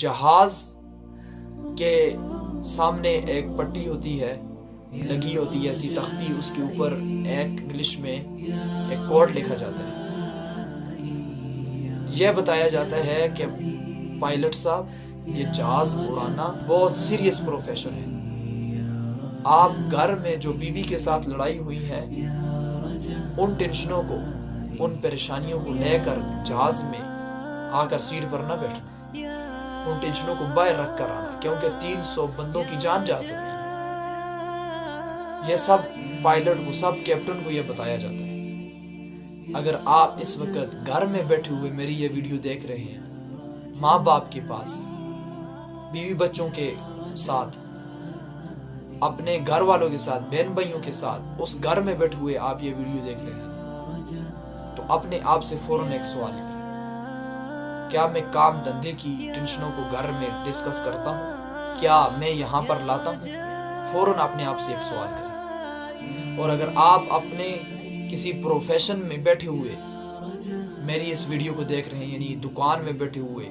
जहाज के सामने एक पट्टी होती है, लगी होती है ऐसी तख्ती, उसके ऊपर एक इंग्लिश में एक कोड लिखा जाता है। यह बताया जाता है कि पायलट साहब, ये जहाज उड़ाना बहुत सीरियस प्रोफेशन है। आप घर में जो बीवी के साथ लड़ाई हुई है, उन टेंशनों को, उन परेशानियों को लेकर जहाज में आकर सीट पर न बैठना, उन टेंशनों को बाहर रख कर आना, क्योंकि 300 बंदों की जान जा सकती है। यह सब पायलट को, सब कैप्टन को यह बताया जाता है। अगर आप इस वक्त घर में बैठे हुए मेरी ये वीडियो देख रहे हैं, माँ बाप के पास, बीवी बच्चों के साथ, अपने घर वालों के साथ, बहन भाइयों के साथ, उस घर में बैठे हुए आप ये वीडियो देख रहे हैं, तो अपने आप से फौरन एक सवाल है, क्या मैं काम धंधे की टेंशनों को घर में डिस्कस करता हूँ? क्या मैं यहाँ पर लाता हूँ? फौरन अपने आप से एक सवाल करें। और अगर आप अपने किसी प्रोफेशन में बैठे हुए मेरी इस वीडियो को देख रहे हैं, यानी दुकान में बैठे हुए,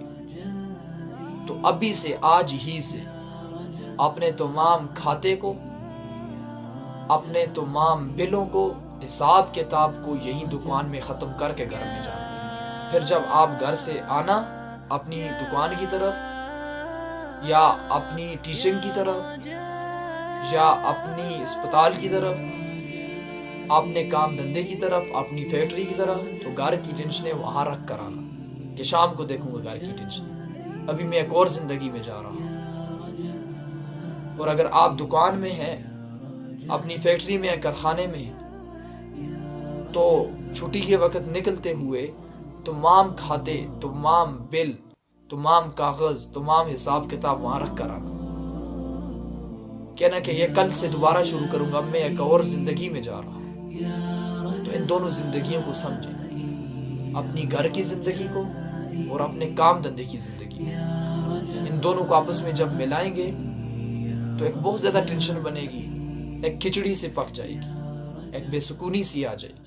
तो अभी से, आज ही से अपने तमाम खाते को, अपने तमाम बिलों को, हिसाब किताब को यही दुकान में ख़त्म करके घर में जाना। फिर जब आप घर से आना, अपनी दुकान की तरफ, या अपनी टीचिंग की तरफ, या अपनी अस्पताल की तरफ, अपने काम धंधे की तरफ, अपनी फैक्ट्री की तरफ, तो घर की टेंशनें वहाँ रख कर आना कि शाम को देखूंगा घर की टेंशन, अभी मैं एक और जिंदगी में जा रहा हूँ। और अगर आप दुकान में हैं, अपनी फैक्ट्री में हैं, कारखाने में हैं, तो छुट्टी के वक्त निकलते हुए तमाम खाते, तमाम बिल, तमाम कागज़, तमाम हिसाब किताब वहाँ रख कर आना। कहना कि ये कल से दोबारा शुरू करूंगा, मैं एक और जिंदगी में जा रहा हूँ। तो इन दोनों जिंदगियों को समझें, अपनी घर की जिंदगी को और अपने काम धंधे की जिंदगी, इन दोनों को आपस में जब मिलाएंगे तो एक बहुत ज्यादा टेंशन बनेगी, एक खिचड़ी से पक जाएगी, एक बेसुकूनी सी आ जाएगी।